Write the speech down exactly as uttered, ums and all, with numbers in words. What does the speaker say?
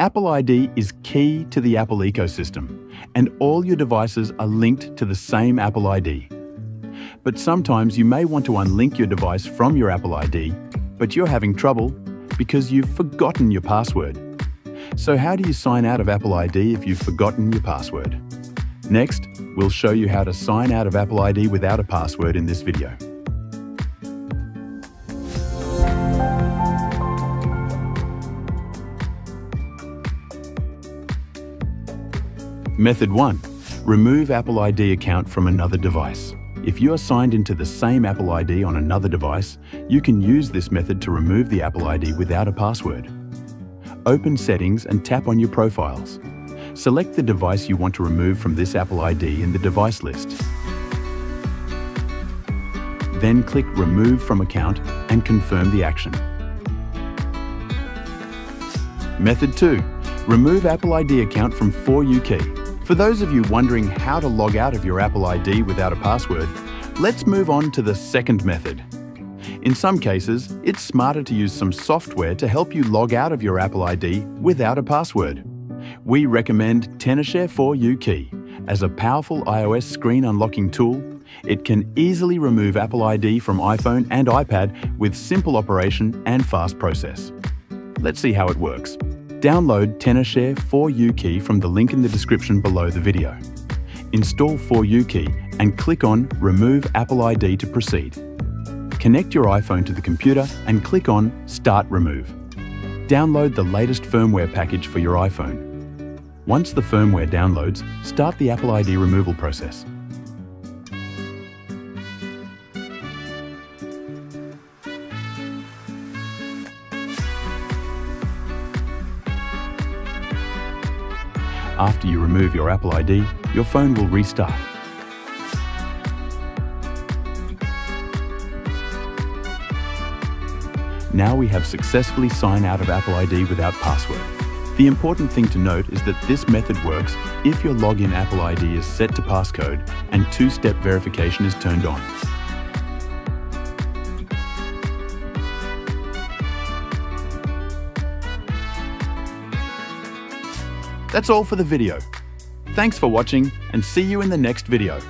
Apple I D is key to the Apple ecosystem, and all your devices are linked to the same Apple I D. But sometimes you may want to unlink your device from your Apple I D, but you're having trouble because you've forgotten your password. So how do you sign out of Apple I D if you've forgotten your password? Next, we'll show you how to sign out of Apple I D without a password in this video. Method one. Remove Apple I D account from another device. If you are signed into the same Apple I D on another device, you can use this method to remove the Apple I D without a password. Open Settings and tap on your profiles. Select the device you want to remove from this Apple I D in the device list. Then click Remove from Account and confirm the action. Method two. Remove Apple I D account from four U Key. For those of you wondering how to log out of your Apple I D without a password, let's move on to the second method. In some cases, it's smarter to use some software to help you log out of your Apple I D without a password. We recommend Tenorshare four U Key. As a powerful iOS screen unlocking tool, it can easily remove Apple I D from iPhone and iPad with simple operation and fast process. Let's see how it works. Download Tenorshare four U Key from the link in the description below the video. Install four U Key and click on Remove Apple I D to proceed. Connect your iPhone to the computer and click on Start Remove. Download the latest firmware package for your iPhone. Once the firmware downloads, start the Apple I D removal process. After you remove your Apple I D, your phone will restart. Now we have successfully signed out of Apple I D without password. The important thing to note is that this method works if your login Apple I D is set to passcode and two-step verification is turned on. That's all for the video. Thanks for watching and see you in the next video.